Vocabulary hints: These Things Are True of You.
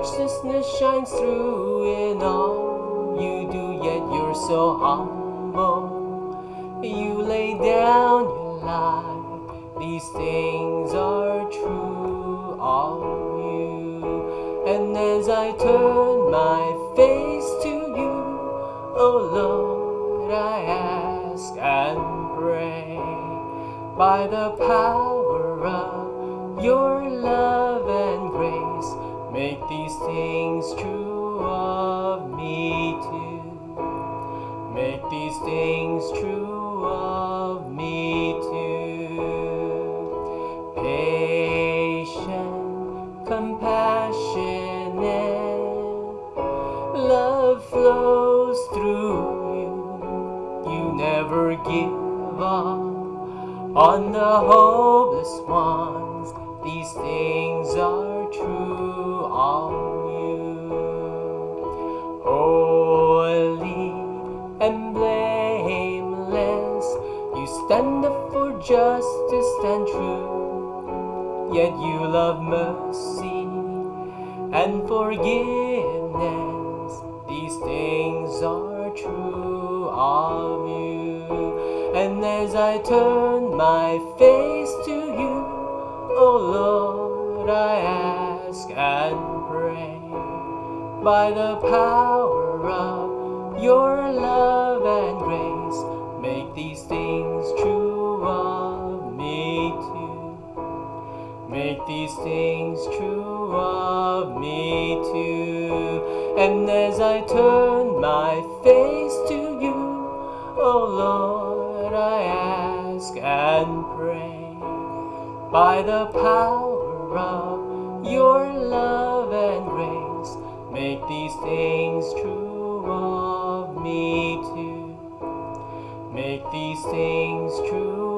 righteousness shines through in all you do, yet you're so humble. You lay down your life, these things are true of you. And as I turn my face to you, oh Lord, I ask and pray, by the power of your love and grace, make these things true of me too. Make these things true of me too. Patient, compassionate, love flows through you. You never give up on the hopeless ones. These things are true of you. Holy and blameless, you stand up for justice and truth, yet you love mercy and forgiveness. These things are true of you. And as I turn my face to you, oh Lord, I ask and pray, by the power of your love and grace, make these things true of me too. Make these things true of me too. And as I turn my face to you, oh Lord, I ask and pray, by the power of your love and grace, make these things true of me too. Make these things true.